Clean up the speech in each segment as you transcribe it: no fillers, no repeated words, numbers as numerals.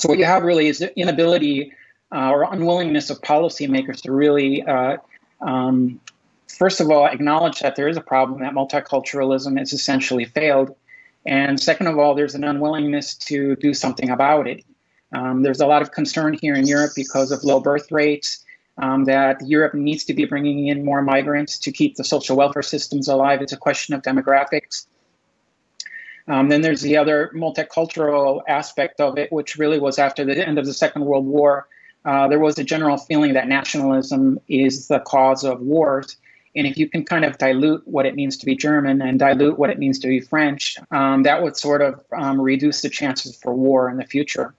So what you have really is the inability or unwillingness of policymakers to really, first of all, acknowledge that there is a problem, that multiculturalism has essentially failed. And second of all, there's an unwillingness to do something about it. There's a lot of concern here in Europe because of low birth rates, that Europe needs to be bringing in more migrants to keep the social welfare systems alive. It's a question of demographics. Then there's the other multicultural aspect of it, which really was after the end of the Second World War. There was a general feeling that nationalism is the cause of wars. And if you can kind of dilute what it means to be German and dilute what it means to be French, that would sort of reduce the chances for war in the future.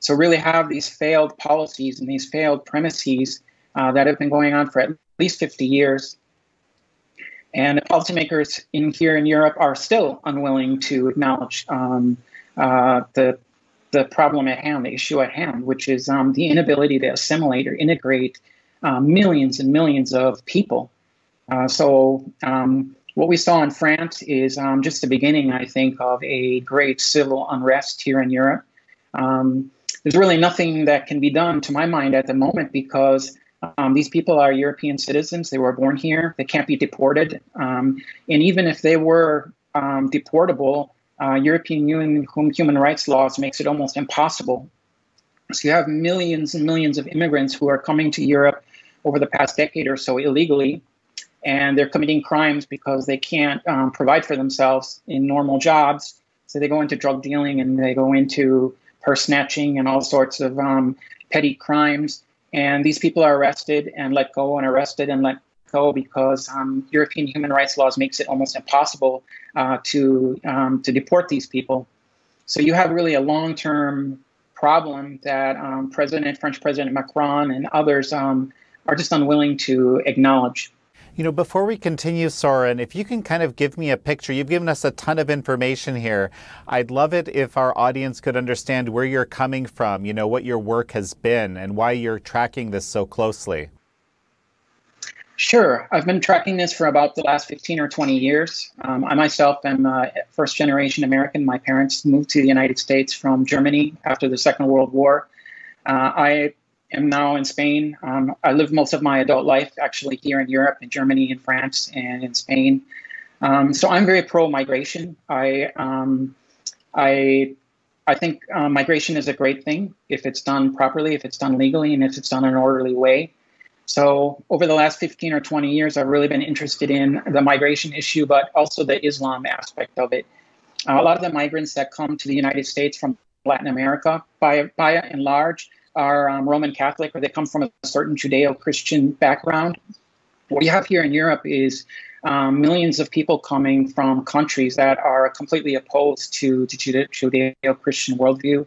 So really have these failed policies and these failed premises that have been going on for at least 50 years. And policymakers here in Europe are still unwilling to acknowledge the problem at hand, the issue at hand, which is the inability to assimilate or integrate millions and millions of people. So what we saw in France is just the beginning, I think, of a great civil unrest here in Europe. There's really nothing that can be done, to my mind, at the moment, because these people are European citizens. They were born here. They can't be deported. And even if they were deportable, European Union human rights laws makes it almost impossible. So you have millions and millions of immigrants who are coming to Europe over the past decade or so illegally, and they're committing crimes because they can't provide for themselves in normal jobs. So they go into drug dealing and they go into purse snatching and all sorts of petty crimes. And these people are arrested and let go and arrested and let go because European human rights laws makes it almost impossible to deport these people. So you have really a long-term problem that French President Macron and others are just unwilling to acknowledge. You know, before we continue, Soeren, if you can kind of give me a picture, you've given us a ton of information here. I'd love it if our audience could understand where you're coming from, you know, what your work has been and why you're tracking this so closely. Sure. I've been tracking this for about the last 15 or 20 years. I myself am a first-generation American. My parents moved to the United States from Germany after the Second World War. I'm now in Spain. I lived most of my adult life actually here in Europe, in Germany, in France, and in Spain. So I'm very pro-migration. I think migration is a great thing if it's done properly, if it's done legally, and if it's done in an orderly way. So over the last 15 or 20 years, I've really been interested in the migration issue, but also the Islam aspect of it. A lot of the migrants that come to the United States from Latin America, by and large, are Roman Catholic, or they come from a certain Judeo-Christian background. What you have here in Europe is millions of people coming from countries that are completely opposed to the Judeo-Christian worldview,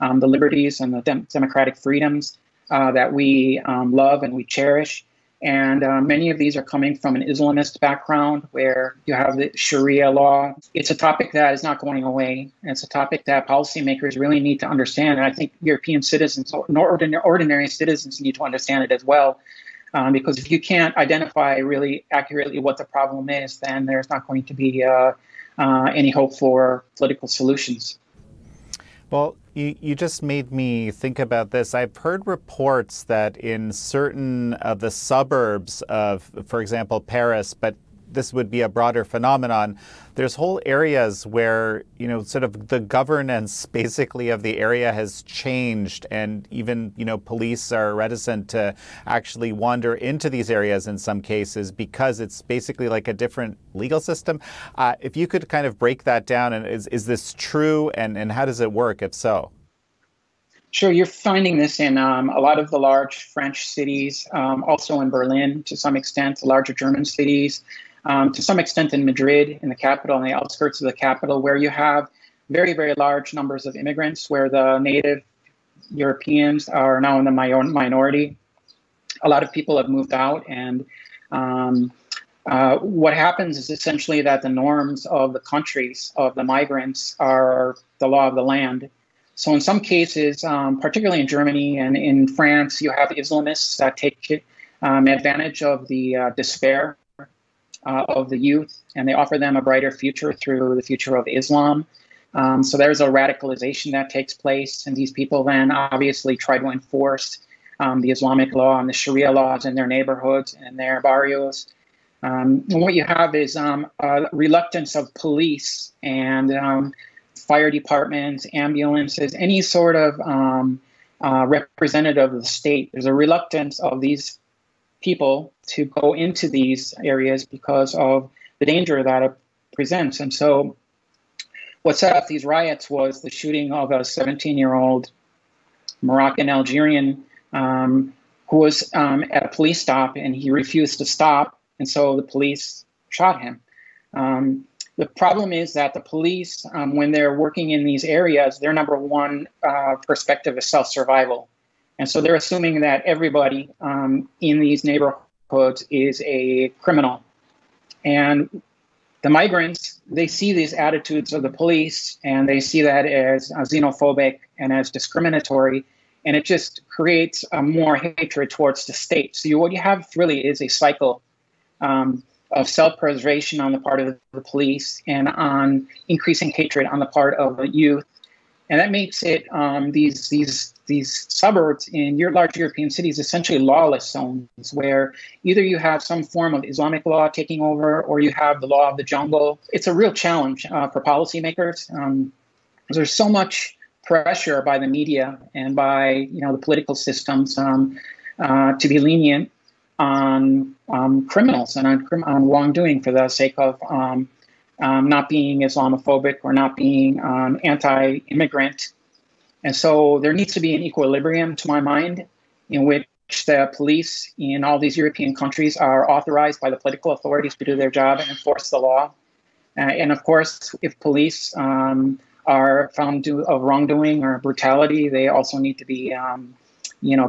the liberties and the democratic freedoms that we love and we cherish. And many of these are coming from an Islamist background where you have the Sharia law. It's a topic that is not going away. It's a topic that policymakers really need to understand. And I think European citizens or ordinary citizens need to understand it as well. Because if you can't identify really accurately what the problem is, then there's not going to be any hope for political solutions. Well, you just made me think about this. I've heard reports that in certain of the suburbs of, for example, Paris, but this would be a broader phenomenon, there's whole areas where, you know, sort of the governance basically of the area has changed, and even, you know, police are reticent to actually wander into these areas in some cases because it's basically like a different legal system. If you could kind of break that down, and is this true, and how does it work if so? Sure, you're finding this in a lot of the large French cities, also in Berlin to some extent, the larger German cities. To some extent in Madrid, in the capital, on the outskirts of the capital, where you have very, very large numbers of immigrants, where the native Europeans are now in the minority. A lot of people have moved out, and what happens is essentially that the norms of the countries of the migrants are the law of the land. So in some cases, particularly in Germany and in France, you have Islamists that take advantage of the despair of the youth, and they offer them a brighter future through the future of Islam. So there's a radicalization that takes place, and these people then obviously try to enforce the Islamic law and the Sharia laws in their neighborhoods and their barrios. And what you have is a reluctance of police and fire departments, ambulances, any sort of representative of the state. There's a reluctance of these people to go into these areas because of the danger that it presents. And so what set off these riots was the shooting of a 17-year-old Moroccan-Algerian who was at a police stop, and he refused to stop, and so the police shot him. The problem is that the police, when they're working in these areas, their number one perspective is self-survival. And so they're assuming that everybody in these neighborhoods is a criminal. And the migrants, they see these attitudes of the police, and they see that as xenophobic and as discriminatory, and it just creates more hatred towards the state. So what you have really is a cycle of self-preservation on the part of the police and on increasing hatred on the part of the youth. And that makes it these suburbs in large European cities essentially lawless zones, where either you have some form of Islamic law taking over or you have the law of the jungle. It's a real challenge for policymakers. There's so much pressure by the media and by the political systems to be lenient on criminals and on wrongdoing for the sake of not being Islamophobic or not being anti-immigrant. And so there needs to be an equilibrium, to my mind, in which the police in all these European countries are authorized by the political authorities to do their job and enforce the law. And of course, if police are found of wrongdoing or brutality, they also need to be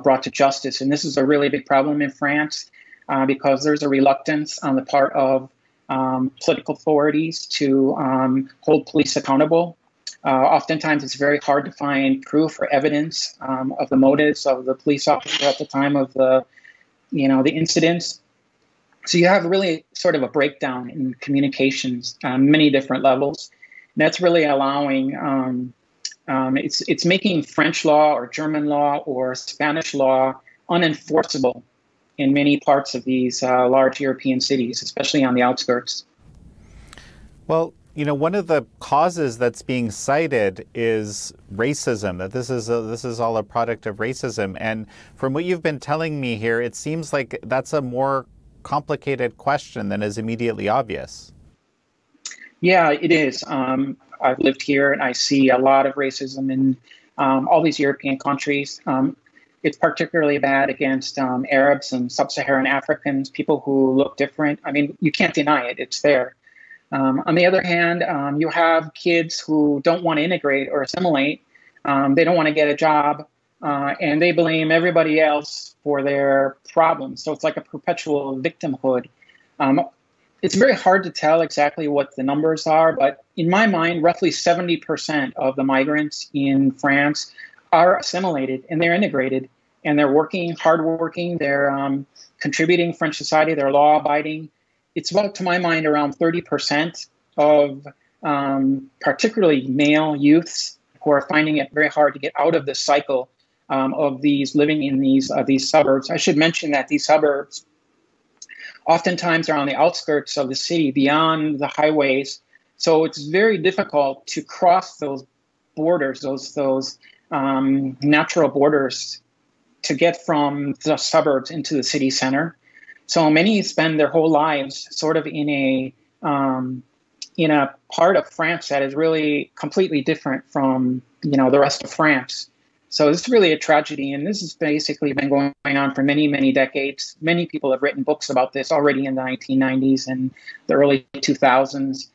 brought to justice. And this is a really big problem in France because there's a reluctance on the part of political authorities to hold police accountable. Oftentimes, it's very hard to find proof or evidence of the motives of the police officer at the time of the, the incidents. So you have really sort of a breakdown in communications on many different levels. And that's really allowing it's making French law or German law or Spanish law unenforceable in many parts of these large European cities, especially on the outskirts. Well, one of the causes that's being cited is racism, that this is all a product of racism. And from what you've been telling me here, it seems like that's a more complicated question than is immediately obvious. Yeah, it is. I've lived here and I see a lot of racism in all these European countries. It's particularly bad against Arabs and sub-Saharan Africans, people who look different. I mean, you can't deny it. It's there. On the other hand, you have kids who don't want to integrate or assimilate. They don't want to get a job, and they blame everybody else for their problems. So it's like a perpetual victimhood. It's very hard to tell exactly what the numbers are, but in my mind, roughly 70% of the migrants in France are assimilated and they're integrated and they're working, hardworking, they're contributing French society, they're law-abiding. It's about, to my mind, around 30% of particularly male youths who are finding it very hard to get out of the cycle of these living in these suburbs. I should mention that these suburbs oftentimes are on the outskirts of the city, beyond the highways. So it's very difficult to cross those borders, those natural borders, to get from the suburbs into the city center. So many spend their whole lives sort of in a part of France that is really completely different from the rest of France. So this is really a tragedy, and this has basically been going on for many, many decades. Many people have written books about this already in the 1990s and the early 2000s.